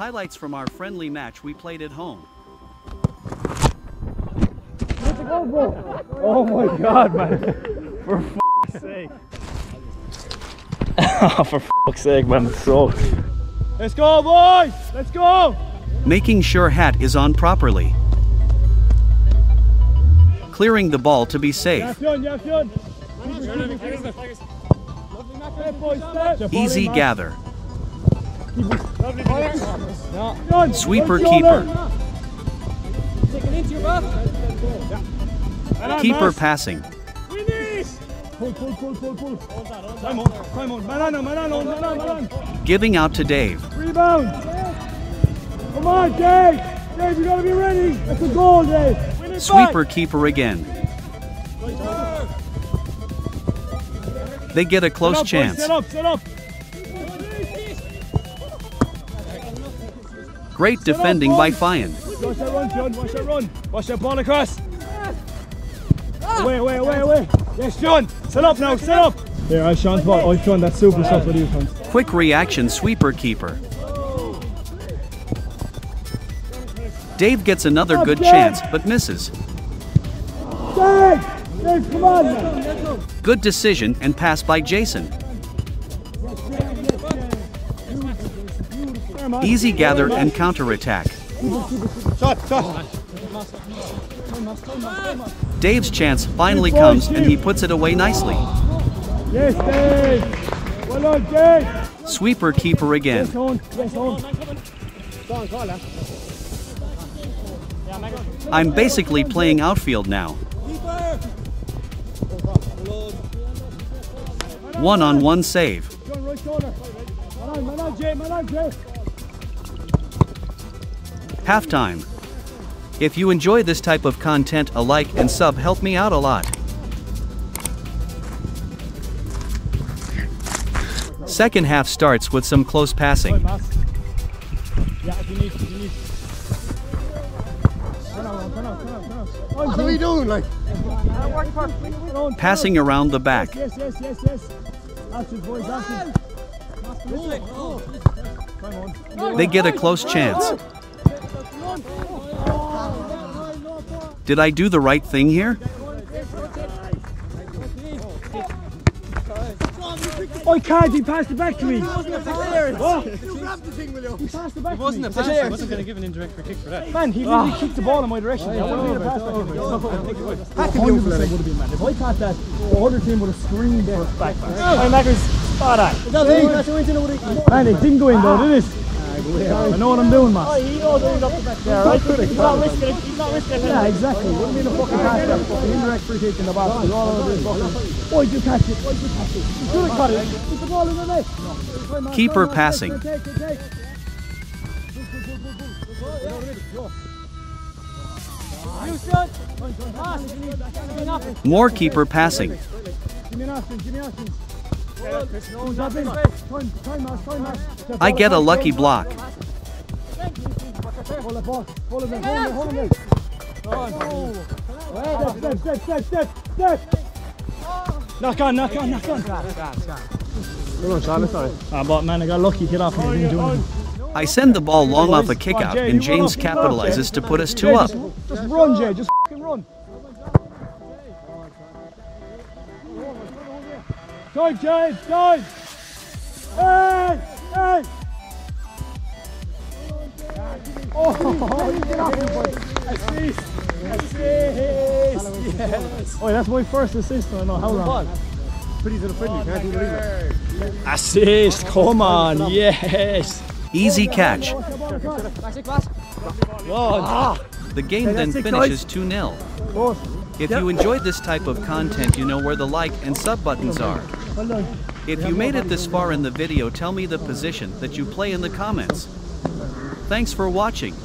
Highlights from our friendly match we played at home. Oh my god, man. For f***ing sake. For f***ing sake, man, it sucks. Let's go, boys! Let's go! Making sure hat is on properly. Clearing the ball to be safe. Easy gather. Sweeper keeper. Keeper passing. Giving out to Dave. Rebound. Come on, Dave. Dave, you gotta be ready. That's a goal, Dave. Sweeper keeper again. They get a close chance. Set up. Great defending by Fian. Watch that run, John. Watch that ball across. Away. Yes, John. Set up now. There, I Sean's ball. Oh, Sean, that's super stuff with you, Sean. Quick reaction, sweeper keeper. Dave gets another good chance, but misses. Dave, come on, man. Good decision and pass by Jason. Easy gather and counter-attack. Shot. Dave's chance finally comes and he puts it away nicely. Yes, Dave. Well done, Dave. Sweeper keeper again. I'm basically playing outfield now. One-on-one save. Halftime. If you enjoy this type of content, a like and sub help me out a lot. Second half starts with some close passing. What are we doing, like? Passing around the back. They get a close chance. Did I do the right thing here? Oh, Kaji, he passed it back to me. It wasn't a pass. Oh. You grabbed the thing, William. He passed it back to me. It wasn't a pass. I wasn't going to give an indirect free kick for that. Man, he really kicked the ball in my direction. That would have been a pass back to me. That could be a good man. If I caught that, the other team would have screamed for a back pass. My Macker's spot on. Man, it didn't go in though, did it? I know what I'm doing, man. Oh, he knows what he's up to back there, right? He's not risking it. Yeah, exactly. Wouldn't be the fucking catch that. Fucking indirect free kick in the box. He's all over this fucking... Why did you catch it? He should have caught it. It's the ball in the net. Keeper passing. More keeper passing. I get a lucky block. I send the ball long off a kick out and James capitalizes to put us 2 up. Just run, Jay, just fucking run. Go, James, go! Hey! Assist! Yes! Oh, that's my first assist, I don't know how long. Pretty to the friendly, can't do the rebound. Assist, come on, yes! Easy catch. The game then finishes 2-0. If you enjoyed this type of content, you know where the like and sub buttons are. If you made it this far in the video, tell me the position that you play in the comments. Thanks for watching.